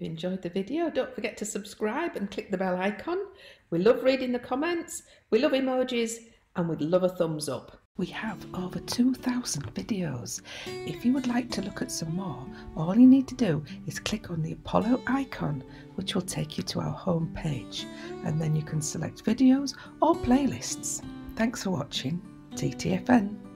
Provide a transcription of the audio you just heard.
you enjoyed the video, don't forget to subscribe and click the bell icon. We love reading the comments, we love emojis, and we'd love a thumbs up. We have over 2,000 videos. If you would like to look at some more, all you need to do is click on the Apollo icon, which will take you to our home page, and then you can select videos or playlists. Thanks for watching. TTFN.